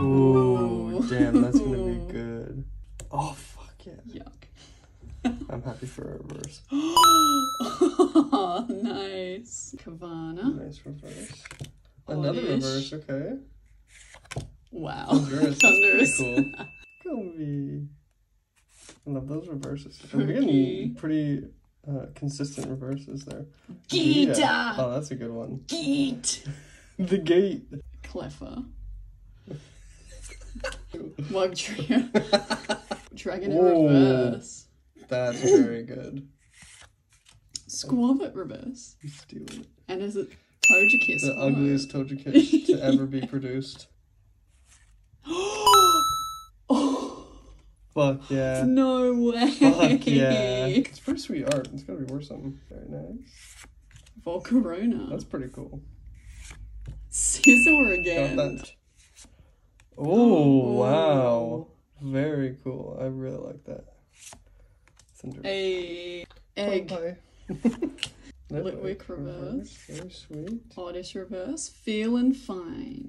Ooh, damn, that's gonna be good. Oh, fuck yeah. Yuck. I'm happy for a reverse. Oh, nice. Kavana. Nice reverse. Another reverse, okay. Wow. Thunderous. Cool. Gumby. I love those reverses. I'm getting pretty consistent reverses there. Geeta! Yeah. Oh, that's a good one. Geet! The gate. Cleffa. Mugtrio. Dragon in reverse. That's very good. Squabbit reverse. Let's do it. And is it Togekiss? The ugliest Togekiss to ever be produced. Oh! Fuck yeah. No way. Fuck yeah. It's pretty sweet art. It's gotta be worth something. Very nice. Volcarona. That's pretty cool. Scizor again. Got that. Oh, wow. Very cool. I really like that. Hey, egg. Bye -bye. Litwick reverse. Very sweet. Oddish reverse. Feelin' fine.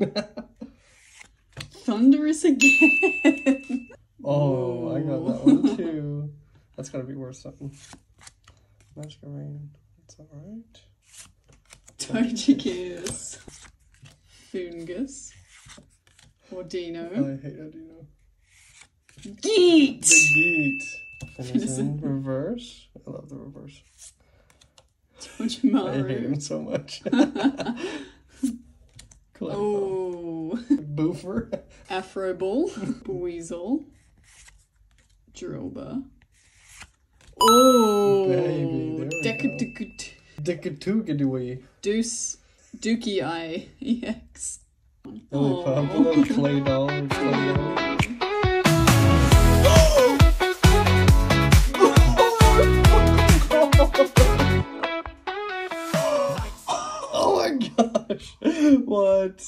Thunderous again. Oh, I got that one too. That's gotta be worth something. Masquerain. That's alright. Togekiss. Fungus. Ordino. I hate Ordino. Geet! The Geet. And it's in reverse. I love the reverse. Tojimaru. I hate him so much. Oh. Boofer. Afro ball. Buizel. Drillba. Oh. Baby. Decatugidui. Deuce. Dookie I. EX. Oh, Pablo play doll. Oh my gosh. What?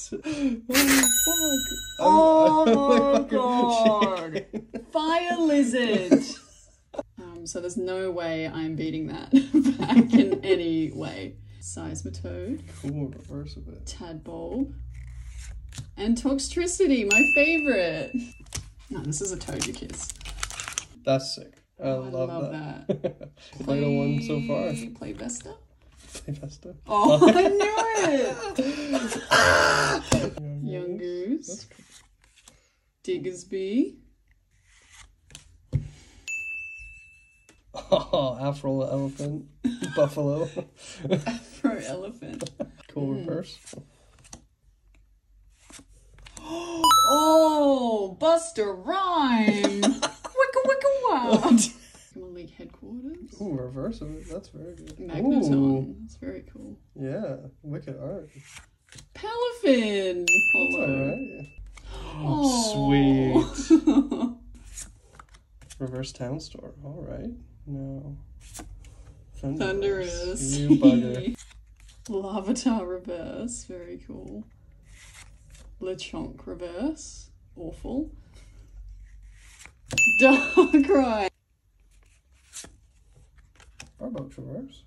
Oh, fuck. Oh my god. Fire lizard. So there's no way I'm beating that back in any way. Seismitoad. Cool, reverse of it. Tadbulb. And Toxtricity, my favorite. No, this is a Togekiss. That's sick. I love that. Final one so far. Play Vesta. Play Vesta. Oh, I knew it. Yungoos. Diggersby. Oh, Afro-elephant. Buffalo. Afro-elephant. Cool reverse. Oh, Buster Rhyme! Wicka wicka wow! Small League Headquarters. Ooh, reverse of it. That's very good. Magneton. Ooh. That's very cool. Yeah, wicked art. Palafin! Alright. Oh, sweet. Reverse Town Store. Alright. No. Thunderous. You bugger. Lavatar reverse. Very cool. LeChonk reverse. Awful. Darkrai. Barbox reverse.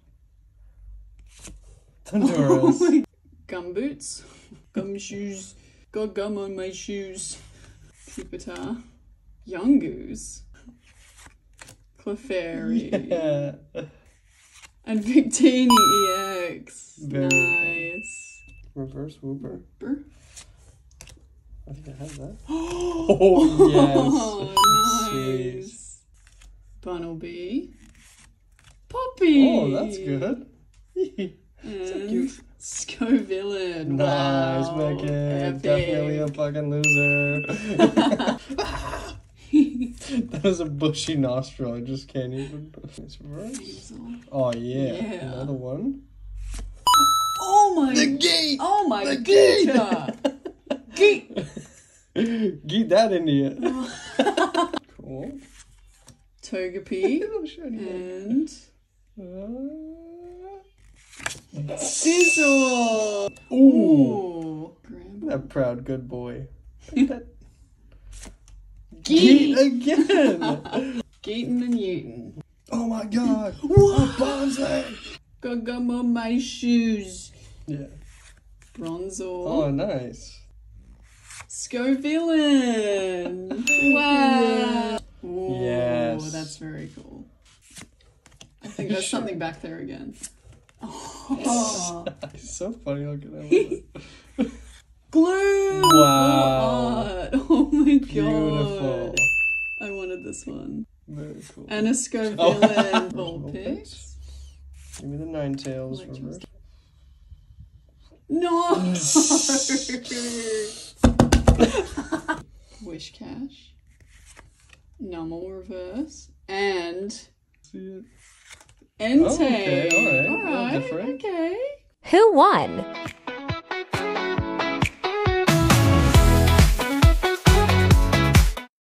Thunderous. Oh, Gumboots. Gumshoes. Got gum on my shoes. Cupidar. Yungoos. Clefairy. Yeah. And Victini EX. Very nice. Cool. Reverse Wooper. I think I have that. Oh, yes. Oh, nice. Bunnelby. Poppy. Oh, that's good. That's so cute. Scovillain. Nice, wow. Megan. Definitely a fucking loser. That was a bushy nostril. I just can't even. It's reverse. Oh, yeah. Another one. Oh, my. The gate. Oh, my god. Geet that into you. Cool. Togepi. And... Scizor! Ooh! That proud good boy. Geet again! Geetin' and Newton. Oh my god! What? A bonsai! Gum on my shoes. Yeah. Bronzor. Oh, nice. Scovillain. Wow. Ooh, yes. That's very cool. I think there's something back there again. Oh. It's so funny looking at it. Glue. Wow. Oh my god. Beautiful. I wanted this one. Very cool. And a Scovillain. Oh. Vulpix. Give me the Ninetales, Robert. No! Wish Cash. Numel reverse. And... See it? Entei. Oh, okay, alright. Who won?